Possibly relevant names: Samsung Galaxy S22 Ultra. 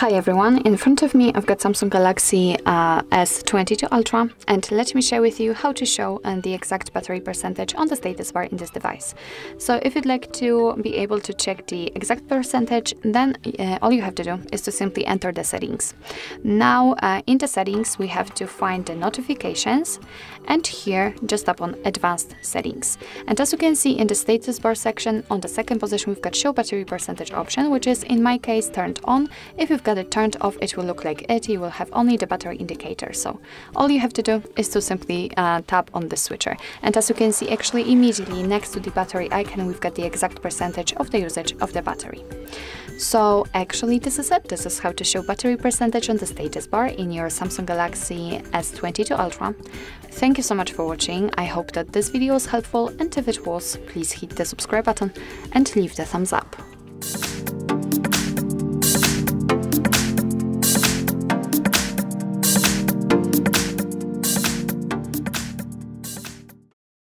Hi everyone, in front of me I've got Samsung Galaxy S22 Ultra, and let me share with you how to show and the exact battery percentage on the status bar in this device. So if you'd like to be able to check the exact percentage, then all you have to do is to simply enter the settings. Now in the settings we have to find the notifications, and here just tap on advanced settings. And as you can see in the status bar section, on the second position we've got show battery percentage option, which is in my case turned on. If you've got it turned off, it will look like it. You will have only the battery indicator. So all you have to do is to simply tap on the switcher, and as you can see, actually immediately next to the battery icon we've got the exact percentage of the usage of the battery. So actually this is it. This is how to show battery percentage on the status bar in your Samsung Galaxy S22 Ultra. Thank you so much for watching. I hope that this video was helpful, and if it was, please hit the subscribe button and leave the thumbs up.